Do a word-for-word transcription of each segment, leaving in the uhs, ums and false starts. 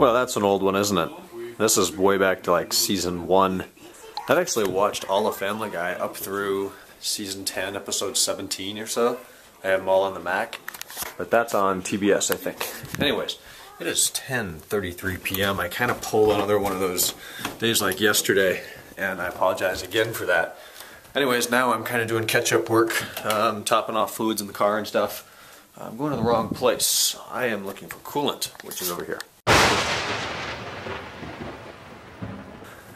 Well, that's an old one, isn't it? This is way back to like season one. I've actually watched all of Family Guy up through season ten, episode seventeen or so. I have them all on the Mac, but that's on T B S, I think. Anyways, it is ten thirty-three p m I kind of pulled another one of those days like yesterday, and I apologize again for that. Anyways, now I'm kind of doing catch-up work, um, topping off fluids in the car and stuff. I'm going to the wrong place. I am looking for coolant, which is over here.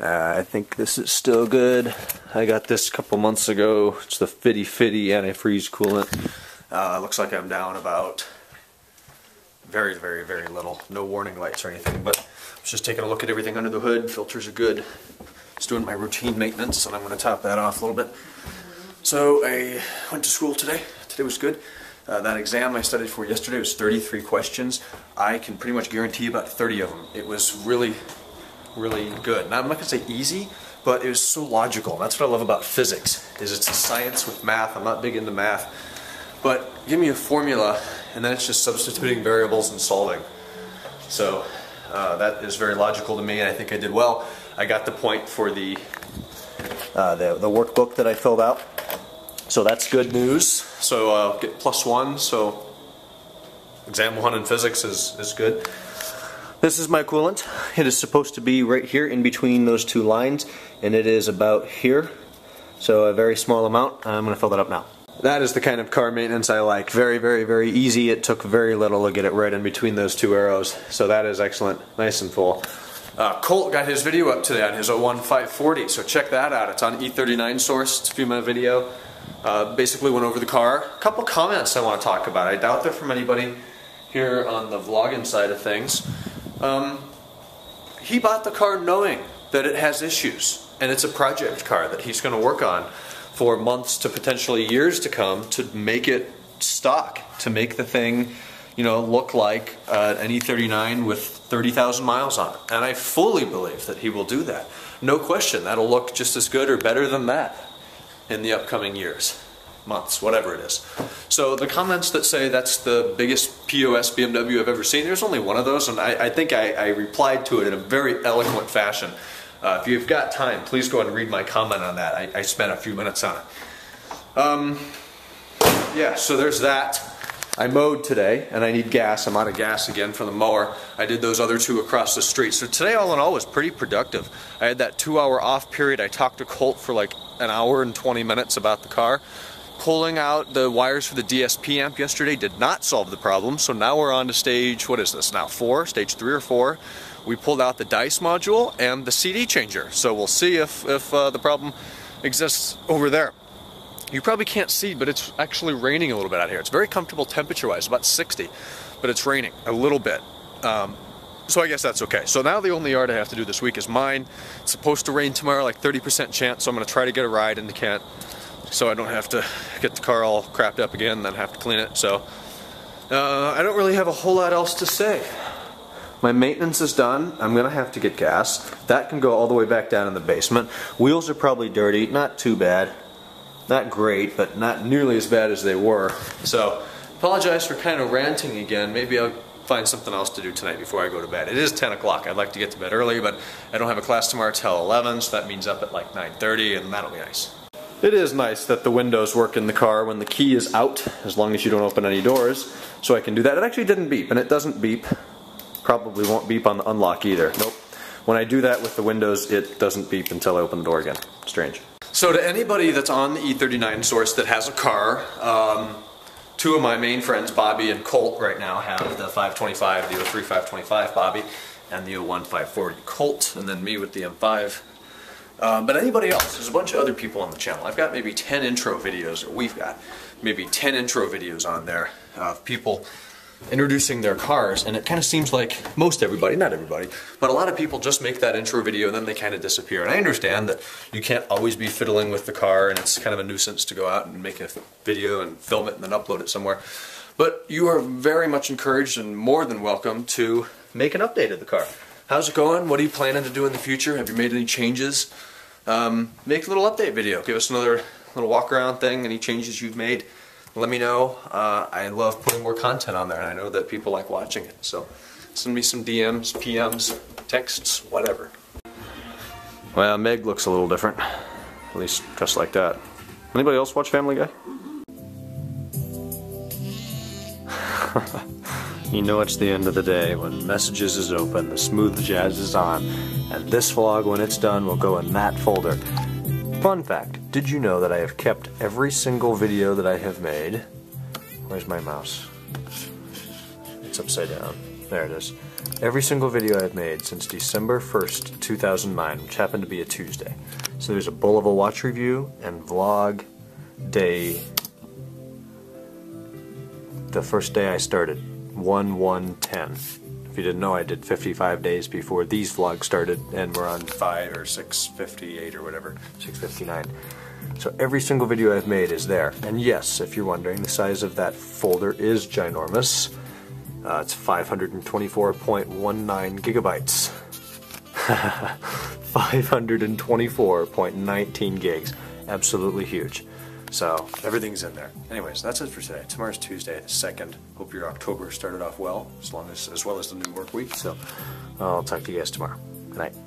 Uh, I think this is still good. I got this a couple months ago. It's the Fitty Fitty antifreeze coolant. Uh, looks like I'm down about very, very, very little. No warning lights or anything, but I'm just taking a look at everything under the hood. Filters are good. Just doing my routine maintenance, and I'm going to top that off a little bit. So I went to school today. Today was good. Uh, that exam I studied for yesterday was thirty-three questions. I can pretty much guarantee about thirty of them. It was really, really good. Now, I'm not going to say easy, but it was so logical. That's what I love about physics, is it's a science with math. I'm not big into math, but give me a formula, and then it's just substituting variables and solving. So uh, that is very logical to me, and I think I did well. I got the point for the, uh, the, the workbook that I filled out. So that's good news. So I'll uh, get plus one, so exam one in physics is, is good. This is my coolant. It is supposed to be right here in between those two lines, and it is about here. So a very small amount. I'm going to fill that up now. That is the kind of car maintenance I like. Very, very, very easy. It took very little to get it right in between those two arrows. So that is excellent. Nice and full. Uh, Colt got his video up today on his O one five forty, so check that out. It's on E thirty-nine source. It's a few minute video. Uh, basically went over the car. A couple comments I want to talk about. I doubt they're from anybody here on the vlogging side of things. Um, he bought the car knowing that it has issues, and it's a project car that he's going to work on for months to potentially years to come to make it stock, to make the thing, you know, look like uh, an E thirty-nine with thirty thousand miles on it. And I fully believe that he will do that. No question, that'll look just as good or better than that in the upcoming years, months, whatever it is. So the comments that say that's the biggest P O S B M W I've ever seen, there's only one of those, and I, I think I, I replied to it in a very eloquent fashion. Uh, if you've got time, please go and read my comment on that. I, I spent a few minutes on it. Um, yeah, so there's that. I mowed today, and I need gas. I'm out of gas again for the mower. I did those other two across the street. So today, all in all, was pretty productive. I had that two-hour off period. I talked to Colt for like an hour and twenty minutes about the car. Pulling out the wires for the D S P amp yesterday did not solve the problem. So now we're on to stage, what is this now, four? Stage three or four. We pulled out the DICE module and the C D changer. So we'll see if, if uh, the problem exists over there. You probably can't see, but it's actually raining a little bit out here. It's very comfortable temperature-wise, about sixty, but it's raining a little bit. Um, so I guess that's okay. So now the only yard I have to do this week is mine. It's supposed to rain tomorrow, like thirty percent chance, so I'm going to try to get a ride into Kent so I don't have to get the car all crapped up again and then have to clean it. So uh, I don't really have a whole lot else to say. My maintenance is done. I'm going to have to get gas. That can go all the way back down in the basement. Wheels are probably dirty, not too bad. Not great, but not nearly as bad as they were. So, apologize for kind of ranting again. Maybe I'll find something else to do tonight before I go to bed. It is ten o'clock. I'd like to get to bed early, but I don't have a class tomorrow till eleven, so that means up at like nine thirty, and that'll be nice. It is nice that the windows work in the car when the key is out, as long as you don't open any doors, so I can do that. It actually didn't beep, and it doesn't beep. Probably won't beep on the unlock either. Nope. When I do that with the windows, it doesn't beep until I open the door again. Strange. So to anybody that's on the E thirty-nine source that has a car, um, two of my main friends, Bobby and Colt, right now have the five twenty-five, the O three five twenty-five, Bobby, and the O one five forty, Colt, and then me with the M five. Uh, but anybody else, there's a bunch of other people on the channel. I've got maybe ten intro videos, or we've got maybe ten intro videos on there of people introducing their cars, and it kind of seems like most everybody, not everybody, but a lot of people just make that intro video and then they kind of disappear. And I understand that you can't always be fiddling with the car, and it's kind of a nuisance to go out and make a video and film it and then upload it somewhere. But you are very much encouraged and more than welcome to make an update of the car. How's it going? What are you planning to do in the future? Have you made any changes? Um, make a little update video. Give us another little walk around thing, any changes you've made. Let me know. Uh, I love putting more content on there, and I know that people like watching it. So Send me some D Ms, P Ms, texts, whatever. Well, Meg looks a little different. At least dressed like that. Anybody else watch Family Guy? You know it's the end of the day when messages is open, the smooth jazz is on, and this vlog, when it's done, will go in that folder. Fun fact, did you know that I have kept every single video that I have made? Where's my mouse? It's upside down. There it is. Every single video I've made since December first, two thousand nine, which happened to be a Tuesday. So there's a Bull of a Watch review and vlog day, the first day I started, one one ten. If you didn't know, I did fifty-five days before these vlogs started, and we're on five or six fifty-eight or whatever, six fifty-nine. So every single video I've made is there. And yes, if you're wondering, the size of that folder is ginormous. Uh, it's five hundred twenty-four point one nine gigabytes. five hundred twenty-four point one nine gigs. Absolutely huge. So everything's in there. Anyways, that's it for today. Tomorrow's Tuesday, the second. Hope your October started off well, as long as as well as the new work week. So I'll talk to you guys tomorrow. Good night.